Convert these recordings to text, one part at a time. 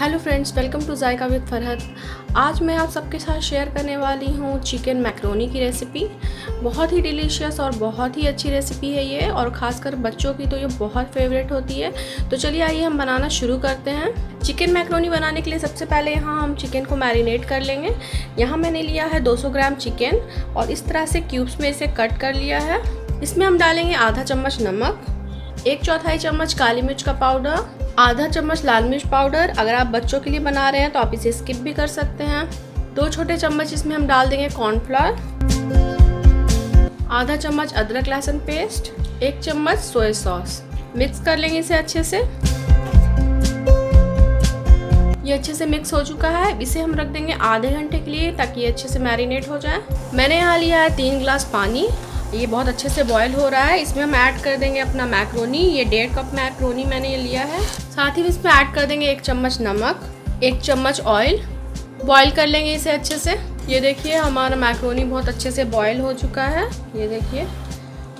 Hello friends, welcome to Zaika with Farhat. आज मैं आप सबके साथ शेयर करने वाली हूँ चिकन मैक्रोनी की रेसिपी। बहुत ही डिलीशियस और बहुत ही अच्छी रेसिपी है ये, और ख़ासकर बच्चों की तो ये बहुत फेवरेट होती है। तो चलिए आइए हम बनाना शुरू करते हैं। चिकन मैक्रोनी बनाने के लिए सबसे पहले यहाँ हम चिकन को मैरिनेट कर लेंगे। यहाँ मैंने लिया है 200 ग्राम चिकन और इस तरह से क्यूब्स में इसे कट कर लिया है। इसमें हम डालेंगे आधा चम्मच नमक, 1/4 चम्मच काली मिर्च का पाउडर, आधा चम्मच लाल मिर्च पाउडर। अगर आप बच्चों के लिए बना रहे हैं तो आप इसे स्किप भी कर सकते हैं। 2 छोटे चम्मच इसमें हम डाल देंगे कॉर्नफ्लावर, आधा चम्मच अदरक लहसुन पेस्ट, 1 चम्मच सोया सॉस। मिक्स कर लेंगे इसे अच्छे से। ये अच्छे से मिक्स हो चुका है। इसे हम रख देंगे आधे घंटे के लिए ताकि ये अच्छे से मैरिनेट हो जाए। मैंने यहाँ लिया है 3 गिलास पानी। ये बहुत अच्छे से बॉयल हो रहा है। इसमें हम ऐड कर देंगे अपना मैक्रोनी। ये 1.5 कप मैक्रोनी मैंने ये लिया है। साथ ही इसमें ऐड कर देंगे 1 चम्मच नमक, 1 चम्मच ऑयल। बॉयल कर लेंगे इसे अच्छे से। ये देखिए हमारा मैक्रोनी बहुत अच्छे से बॉयल हो चुका है, ये देखिए।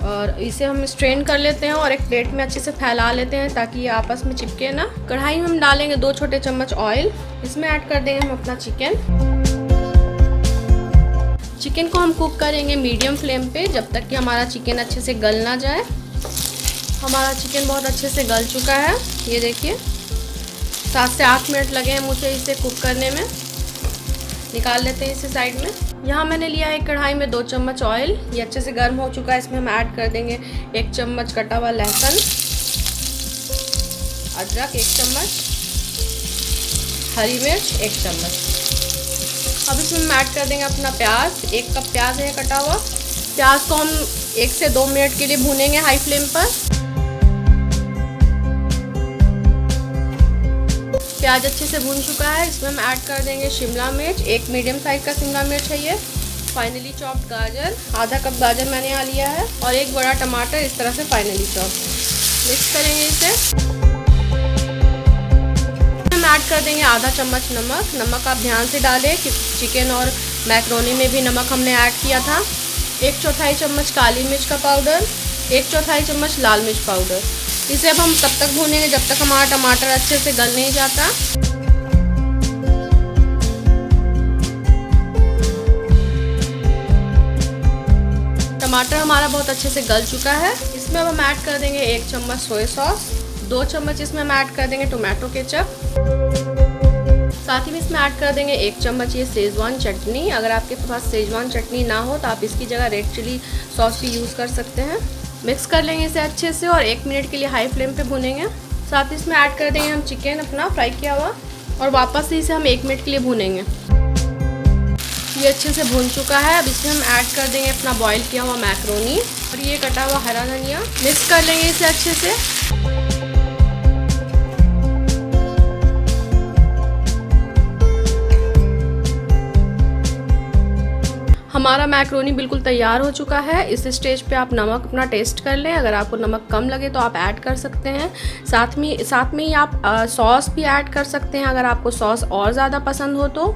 और इसे हम स्ट्रेन कर लेते हैं और एक प्लेट में अच्छे से फैला लेते हैं ताकि ये आपस में चिपके ना। कढ़ाई में हम डालेंगे 2 छोटे चम्मच ऑयल। इसमें ऐड कर देंगे हम अपना चिकन। चिकन को हम कुक करेंगे मीडियम फ्लेम पे जब तक कि हमारा चिकन अच्छे से गल ना जाए। हमारा चिकन बहुत अच्छे से गल चुका है, ये देखिए। 7 से 8 मिनट लगे हैं मुझे इसे कुक करने में। निकाल लेते हैं इसे साइड में। यहाँ मैंने लिया है कढ़ाई में 2 चम्मच ऑयल। ये अच्छे से गर्म हो चुका है। इसमें हम ऐड कर देंगे 1 चम्मच कटा हुआ लहसुन, अदरक 1 चम्मच, हरी मिर्च 1 चम्मच। अब इसमें हम ऐड कर देंगे अपना प्याज। 1 कप प्याज है कटा हुआ। प्याज को हम 1 से 2 मिनट के लिए भूनेंगे हाई फ्लेम पर। प्याज अच्छे से भून चुका है। इसमें हम ऐड कर देंगे शिमला मिर्च। 1 मीडियम साइज का शिमला मिर्च है ये। फाइनली चॉप्ड गाजर, आधा कप गाजर मैंने यहाँ लिया है, और 1 बड़ा टमाटर इस तरह से फाइनली चॉप। मिक्स करेंगे इसे। ऐड कर देंगे आधा चम्मच नमक। नमक आप ध्यान से डालें क्योंकि चिकन और मैक्रोनी में भी नमक हमने ऐड किया था। 1/4 चम्मच काली मिर्च का पाउडर, 1/4 चम्मच लाल मिर्च पाउडर। इसे अब हम तब तक भूनेंगे जब तक हमारा टमाटर अच्छे से गल नहीं जाता। टमाटर हमारा बहुत अच्छे से गल चुका है। इसमें अब हम ऐड कर देंगे 1 चम्मच सोया सॉस, 2 चम्मच इसमें हम ऐड कर देंगे टोमेटो केचप। साथ ही में इसमें ऐड कर देंगे 1 चम्मच ये सेजवान चटनी। अगर आपके पास सेजवान चटनी ना हो तो आप इसकी जगह रेड चिली सॉस भी यूज़ कर सकते हैं। मिक्स कर लेंगे इसे अच्छे से और 1 मिनट के लिए हाई फ्लेम पे भूनेंगे। साथ ही इसमें ऐड कर देंगे हम चिकन अपना फ्राई किया हुआ, और वापस से इसे हम 1 मिनट के लिए भूनेंगे। ये अच्छे से भून चुका है। अब इसमें हम ऐड कर देंगे अपना बॉयल किया हुआ मैक्रोनी और ये कटा हुआ हरा धनिया। मिक्स कर लेंगे इसे अच्छे से। हमारा मैक्रोनी बिल्कुल तैयार हो चुका है। इस स्टेज पे आप नमक अपना टेस्ट कर लें। अगर आपको नमक कम लगे तो आप ऐड कर सकते हैं। साथ में ही आप सॉस भी ऐड कर सकते हैं अगर आपको सॉस और ज़्यादा पसंद हो तो।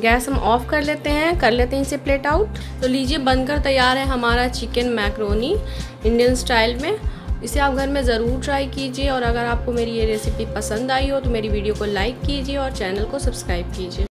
गैस हम ऑफ कर लेते हैं। इसे प्लेट आउट। तो लीजिए बनकर तैयार है हमारा चिकन मैक्रोनी इंडियन स्टाइल में। इसे आप घर में ज़रूर ट्राई कीजिए, और अगर आपको मेरी ये रेसिपी पसंद आई हो तो मेरी वीडियो को लाइक कीजिए और चैनल को सब्सक्राइब कीजिए।